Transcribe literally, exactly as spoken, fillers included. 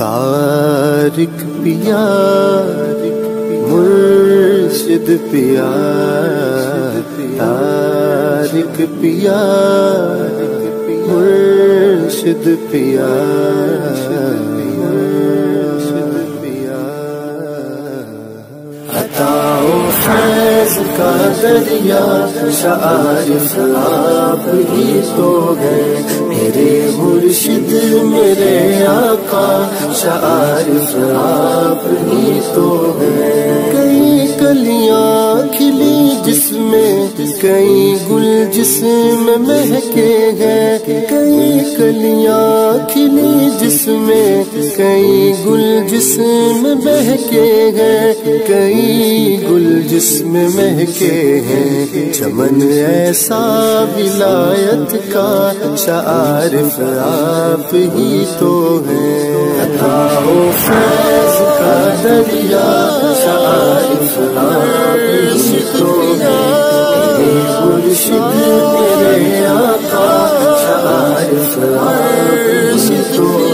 تارك بيارك مرشد بيارك تارك بيارك مرشد بيارك का दरिया शायफ आप ही तो गए मेरे मुर्शिद मेरे आका शायफ आप ही तो गए कई कलियां खिली जिसमें कई गुल जिसमें महके गए कई कलियां खिली जिसमें कई गुल जिसमें महके गए कई गुल जिसमें महके हैं चमन ऐसा विलायत का शाआरिफ आप ही तो हैं अताओ फैज का दरिया शाआरिफ आप ही तो हैं मेरे मुर्शिद मेरे आका शाआरिफ आप ही तो हैं।